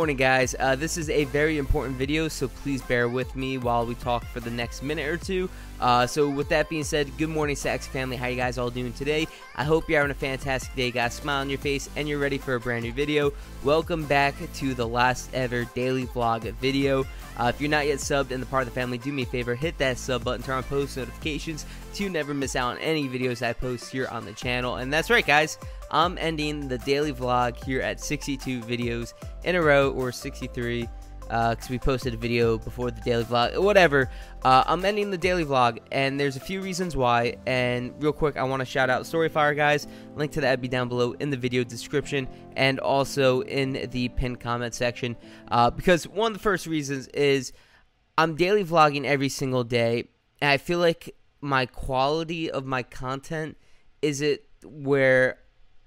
Morning, guys. This is a very important video, so please bear with me while we talk for the next minute or two. So with that being said, good morning, Sax family. How you guys all doing today? I hope you're having a fantastic day, guys. Smile on your face, and you're ready for a brand new video. Welcome back to the last ever daily vlog video. If you're not yet subbed and the part of the family, do me a favor, hit that sub button, turn on post notifications to never miss out on any videos I post here on the channel. And that's right, guys, I'm ending the daily vlog here at 62 videos in a row, or 63, because we posted a video before the daily vlog, whatever. I'm ending the daily vlog, and there's a few reasons why. And real quick, I want to shout out Storyfire, guys. Link to that would be down below in the video description and also in the pinned comment section, because one of the first reasons is I'm daily vlogging every single day, and I feel like my quality of my content isn't where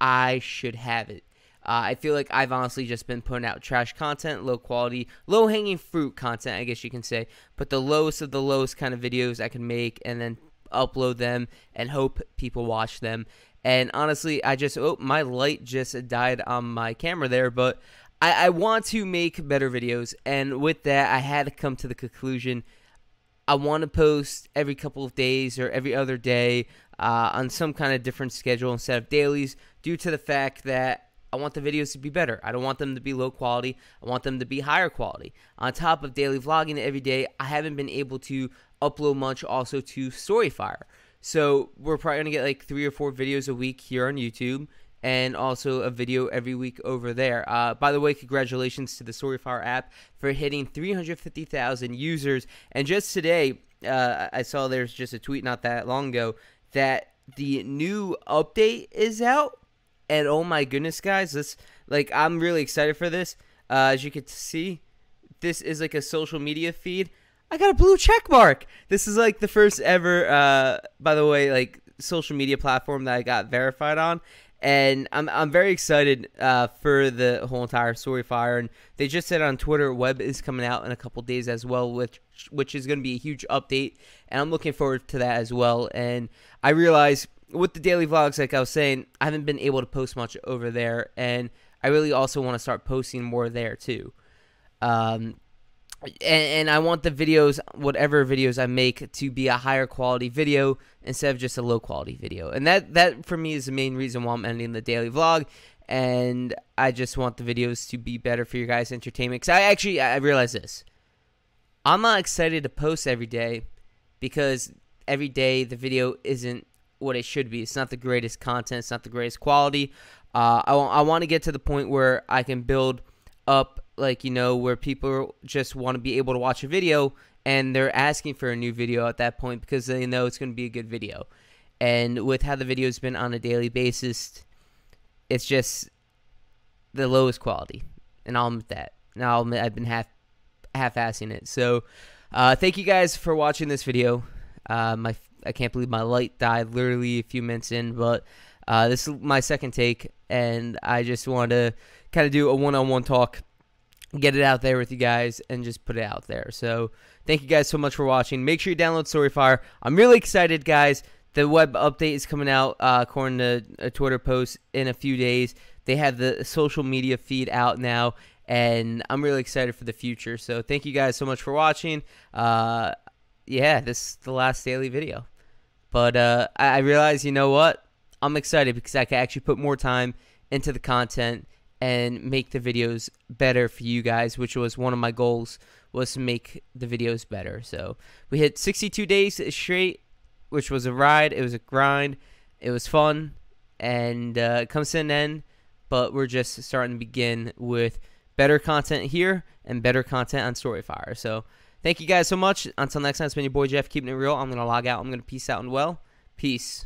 I should have it. I feel like I've honestly just been putting out trash content, low quality, low hanging fruit content, I guess you can say, but the lowest of the lowest kind of videos I can make and then upload them and hope people watch them. And honestly, I just, oh, my light just died on my camera there, but I want to make better videos. And with that, I had to come to the conclusion I want to post every couple of days or every other day on some kind of different schedule instead of dailies, due to the fact that I want the videos to be better. I don't want them to be low quality. I want them to be higher quality. On top of daily vlogging every day, I haven't been able to upload much also to Storyfire. So we're probably going to get like 3 or 4 videos a week here on YouTube, and also a video every week over there. By the way, congratulations to the Storyfire app for hitting 350,000 users. And just today, I saw there's just a tweet not that long ago that the new update is out. And oh my goodness, guys, this, like, I'm really excited for this. As you can see, this is like a social media feed. I got a blue check mark. This is like the first ever, by the way, like, social media platform that I got verified on. And I'm very excited for the whole entire Storyfire. And they just said on Twitter, Web is coming out in a couple days as well, which is going to be a huge update. And I'm looking forward to that as well. And I realize, with the daily vlogs, like I was saying, I haven't been able to post much over there, and I really also want to start posting more there too. And I want the videos, whatever videos I make, to be a higher quality video instead of just a low quality video. And that for me is the main reason why I'm ending the daily vlog. And I just want the videos to be better for your guys' entertainment. Because I realize this: I'm not excited to post every day because every day the video isn't what it should be. It's not the greatest content. It's not the greatest quality. I want to get to the point where I can build up, like, you know, where people just want to be able to watch a video and they're asking for a new video at that point because they know it's going to be a good video. And with how the video's been on a daily basis, it's just the lowest quality, and I'll admit that. Now I've been half-assing it. So thank you guys for watching this video. I can't believe my light died literally a few minutes in, but this is my second take, and I just wanted to kind of do a one-on-one talk, get it out there with you guys, and just put it out there. So thank you guys so much for watching. Make sure you download Storyfire. I'm really excited, guys. The web update is coming out, according to a Twitter post, in a few days. They have the social media feed out now, and I'm really excited for the future. So thank you guys so much for watching. Yeah, this is the last daily video. But I realize, you know what? I'm excited because I can actually put more time into the content and make the videos better for you guys, which was one of my goals, was to make the videos better. So we hit 62 days straight, which was a ride. It was a grind. It was fun. And it comes to an end, but we're just starting to begin with better content here and better content on Storyfire. So thank you guys so much. Until next time, it's been your boy Jeff keeping it real. I'm going to log out. I'm going to peace out and well. Peace.